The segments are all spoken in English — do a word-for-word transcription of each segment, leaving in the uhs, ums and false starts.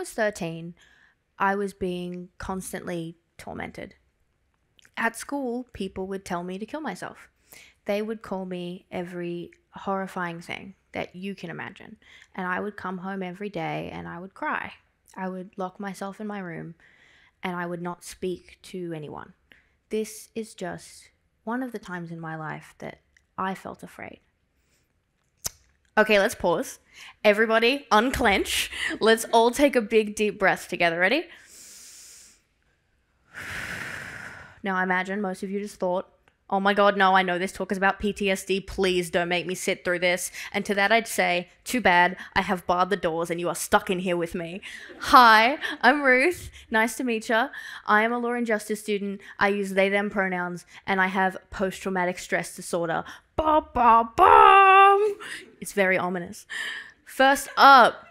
was thirteen, I was being constantly tormented. At school, people would tell me to kill myself. They would call me every horrifying thing that you can imagine. And I would come home every day and I would cry. I would lock myself in my room and I would not speak to anyone. This is just one of the times in my life that I felt afraid. Okay, let's pause. Everybody, unclench. Let's all take a big, deep breath together. Ready? Now, I imagine most of you just thought, oh my God, no, I know this talk is about P T S D. Please don't make me sit through this. And to that, I'd say, too bad, I have barred the doors and you are stuck in here with me. Hi, I'm Ruth. Nice to meet you. I am a law and justice student. I use they, them pronouns, and I have post-traumatic stress disorder. Ba, ba, ba. It's very ominous. First up,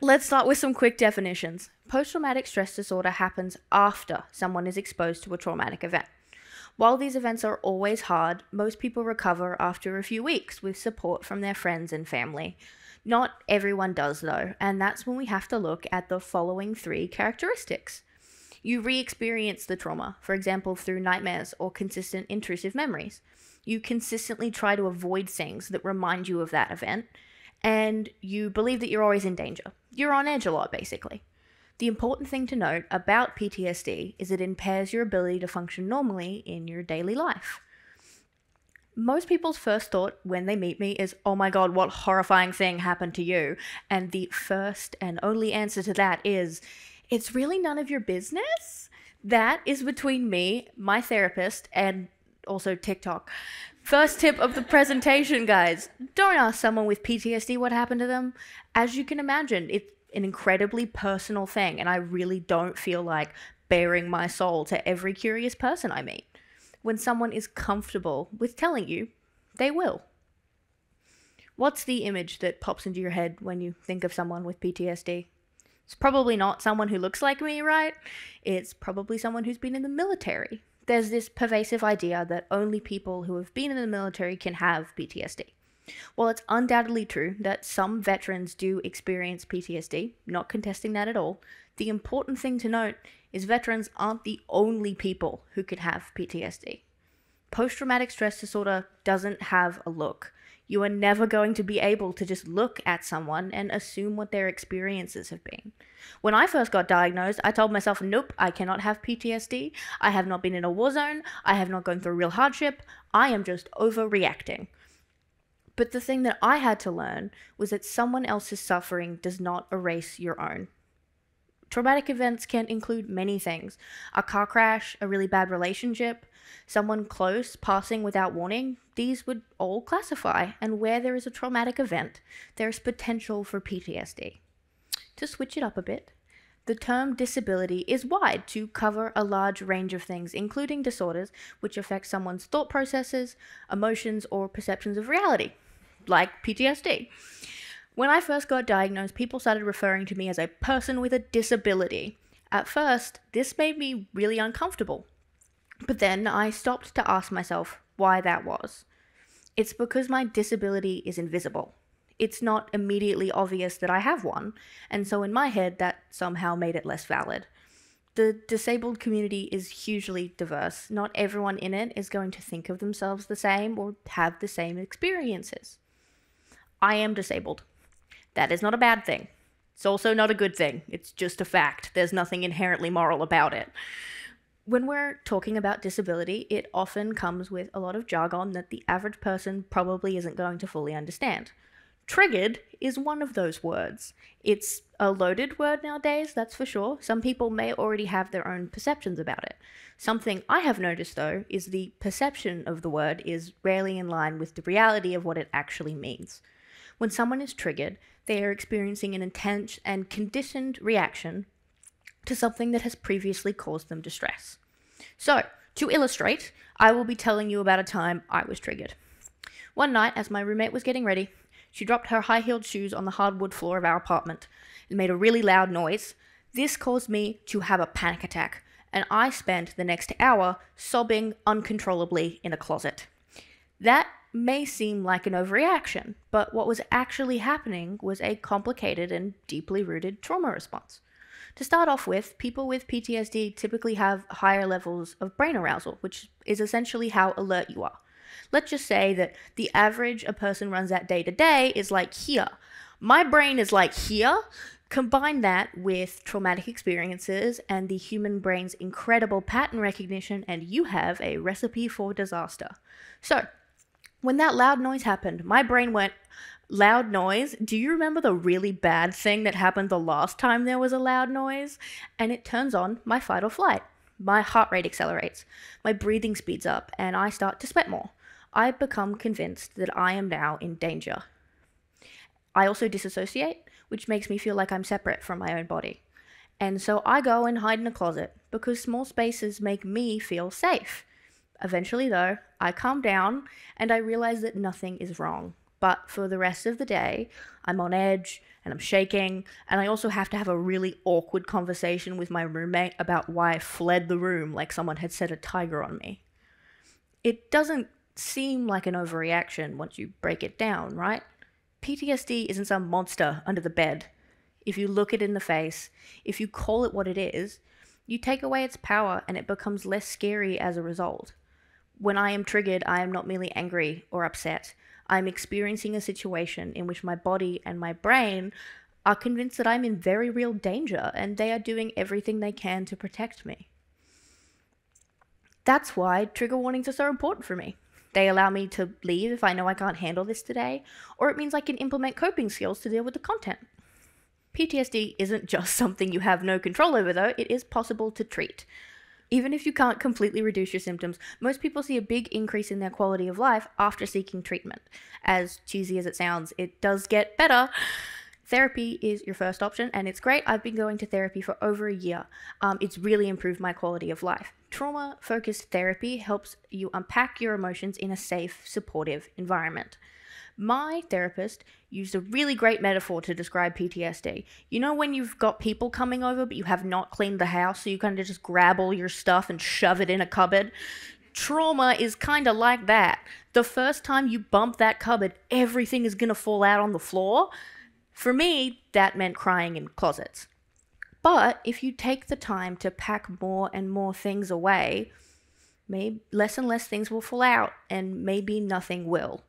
let's start with some quick definitions. Post-traumatic stress disorder happens after someone is exposed to a traumatic event. While these events are always hard, most people recover after a few weeks with support from their friends and family. Not everyone does though, and that's when we have to look at the following three characteristics. You re-experience the trauma, for example, through nightmares or consistent intrusive memories. You consistently try to avoid things that remind you of that event, and you believe that you're always in danger. You're on edge a lot, basically. The important thing to note about P T S D is it impairs your ability to function normally in your daily life. Most people's first thought when they meet me is, oh my God, what horrifying thing happened to you? And the first and only answer to that is, it's really none of your business? That is between me, my therapist, and also TikTok. First tip of the presentation, guys. Don't ask someone with P T S D what happened to them. As you can imagine, it's an incredibly personal thing, and I really don't feel like bearing my soul to every curious person I meet. When someone is comfortable with telling you, they will. What's the image that pops into your head when you think of someone with P T S D? It's probably not someone who looks like me, right? It's probably someone who's been in the military. There's this pervasive idea that only people who have been in the military can have P T S D. While it's undoubtedly true that some veterans do experience P T S D, not contesting that at all, the important thing to note is veterans aren't the only people who could have P T S D. Post-traumatic stress disorder doesn't have a look. You are never going to be able to just look at someone and assume what their experiences have been. When I first got diagnosed, I told myself, nope, I cannot have P T S D. I have not been in a war zone. I have not gone through real hardship. I am just overreacting. But the thing that I had to learn was that someone else's suffering does not erase your own. Traumatic events can include many things. A car crash, a really bad relationship, someone close passing without warning. These would all classify, and where there is a traumatic event, there is potential for P T S D. To switch it up a bit, the term disability is wide to cover a large range of things, including disorders which affect someone's thought processes, emotions, or perceptions of reality, like P T S D. When I first got diagnosed, people started referring to me as a person with a disability. At first, this made me really uncomfortable, but then I stopped to ask myself why that was. It's because my disability is invisible. It's not immediately obvious that I have one, and so in my head, that somehow made it less valid. The disabled community is hugely diverse. Not everyone in it is going to think of themselves the same or have the same experiences. I am disabled. That is not a bad thing. It's also not a good thing. It's just a fact. There's nothing inherently moral about it. When we're talking about disability, it often comes with a lot of jargon that the average person probably isn't going to fully understand. Triggered is one of those words. It's a loaded word nowadays, that's for sure. Some people may already have their own perceptions about it. Something I have noticed, though, is the perception of the word is rarely in line with the reality of what it actually means. When someone is triggered, they are experiencing an intense and conditioned reaction to something that has previously caused them distress. So, to illustrate, I will be telling you about a time I was triggered. One night, as my roommate was getting ready, she dropped her high-heeled shoes on the hardwood floor of our apartment. It made a really loud noise. This caused me to have a panic attack, and I spent the next hour sobbing uncontrollably in a closet. That may seem like an overreaction, but what was actually happening was a complicated and deeply rooted trauma response. To start off with, people with P T S D typically have higher levels of brain arousal, which is essentially how alert you are. Let's just say that the average a person runs at day to day is like here. My brain is like here. Combine that with traumatic experiences and the human brain's incredible pattern recognition, and you have a recipe for disaster. So, when that loud noise happened, my brain went, loud noise? Do you remember the really bad thing that happened the last time there was a loud noise? And it turns on my fight or flight. My heart rate accelerates, my breathing speeds up, and I start to sweat more. I become convinced that I am now in danger. I also disassociate, which makes me feel like I'm separate from my own body. And so I go and hide in a closet because small spaces make me feel safe. Eventually though, I calm down and I realize that nothing is wrong. But for the rest of the day, I'm on edge and I'm shaking, and I also have to have a really awkward conversation with my roommate about why I fled the room like someone had set a tiger on me. It doesn't seem like an overreaction once you break it down, right? P T S D isn't some monster under the bed. If you look it in the face, if you call it what it is, you take away its power and it becomes less scary as a result. When I am triggered, I am not merely angry or upset. I'm experiencing a situation in which my body and my brain are convinced that I'm in very real danger and they are doing everything they can to protect me. That's why trigger warnings are so important for me. They allow me to leave if I know I can't handle this today, or it means I can implement coping skills to deal with the content. P T S D isn't just something you have no control over though, it is possible to treat. Even if you can't completely reduce your symptoms, most people see a big increase in their quality of life after seeking treatment. As cheesy as it sounds, it does get better. Therapy is your first option, and it's great. I've been going to therapy for over a year. Um, it's really improved my quality of life. Trauma-focused therapy helps you unpack your emotions in a safe, supportive environment. My therapist used a really great metaphor to describe P T S D. You know when you've got people coming over, but you have not cleaned the house, so you kind of just grab all your stuff and shove it in a cupboard? Trauma is kind of like that. The first time you bump that cupboard, everything is going to fall out on the floor. For me, that meant crying in closets. But if you take the time to pack more and more things away, maybe less and less things will fall out, and maybe nothing will.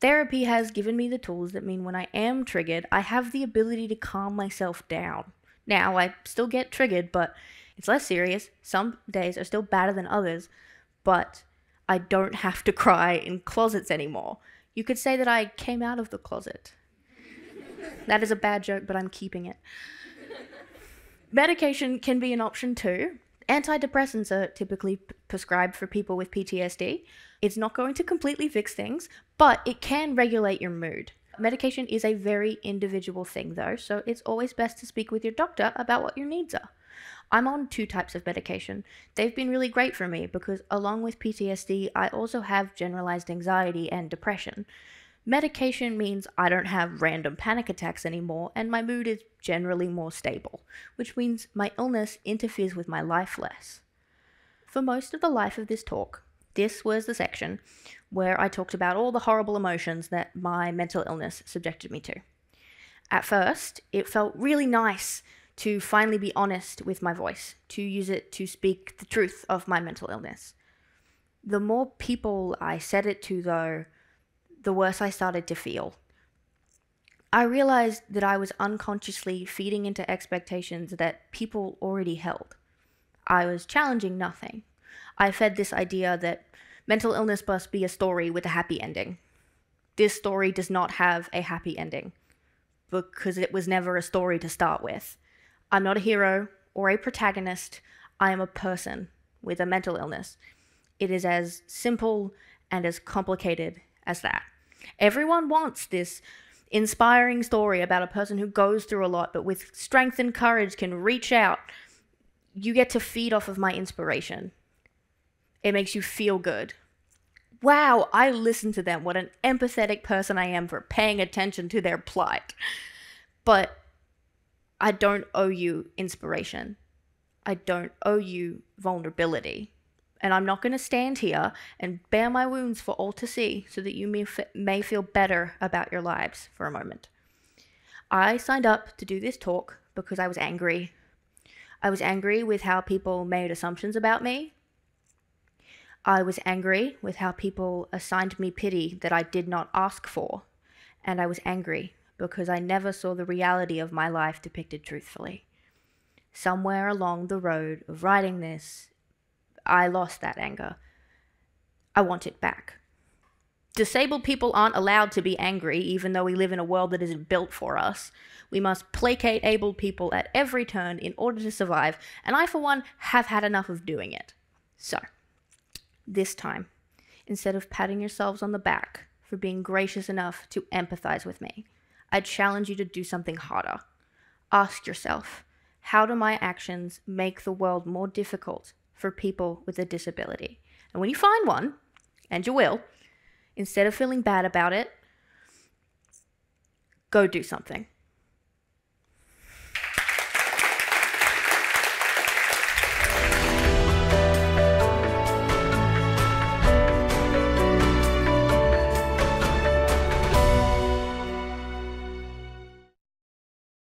Therapy has given me the tools that mean when I am triggered, I have the ability to calm myself down. Now, I still get triggered, but it's less serious. Some days are still badder than others, but I don't have to cry in closets anymore. You could say that I came out of the closet. That is a bad joke, but I'm keeping it. Medication can be an option too. Antidepressants are typically prescribed for people with P T S D. It's not going to completely fix things, but it can regulate your mood. Medication is a very individual thing though, so it's always best to speak with your doctor about what your needs are. I'm on two types of medication. They've been really great for me because along with P T S D, I also have generalized anxiety and depression. Medication means I don't have random panic attacks anymore, and my mood is generally more stable, which means my illness interferes with my life less. For most of the life of this talk, this was the section where I talked about all the horrible emotions that my mental illness subjected me to. At first, it felt really nice to finally be honest with my voice, to use it to speak the truth of my mental illness. The more people I said it to though, the worse I started to feel. I realized that I was unconsciously feeding into expectations that people already held. I was challenging nothing. I fed this idea that mental illness must be a story with a happy ending. This story does not have a happy ending because it was never a story to start with. I'm not a hero or a protagonist. I am a person with a mental illness. It is as simple and as complicated as that. Everyone wants this inspiring story about a person who goes through a lot, but with strength and courage can reach out. You get to feed off of my inspiration. It makes you feel good. Wow, I listened to them. What an empathetic person I am for paying attention to their plight. But I don't owe you inspiration. I don't owe you vulnerability. And I'm not going to stand here and bear my wounds for all to see so that you may, may feel better about your lives for a moment. I signed up to do this talk because I was angry. I was angry with how people made assumptions about me. I was angry with how people assigned me pity that I did not ask for. And I was angry because I never saw the reality of my life depicted truthfully. Somewhere along the road of writing this, I lost that anger. I want it back. Disabled people aren't allowed to be angry, even though we live in a world that isn't built for us. We must placate able people at every turn in order to survive, and I, for one, have had enough of doing it. So, this time, instead of patting yourselves on the back for being gracious enough to empathize with me, I challenge you to do something harder. Ask yourself, how do my actions make the world more difficult for people with a disability? And when you find one, and you will, instead of feeling bad about it, go do something.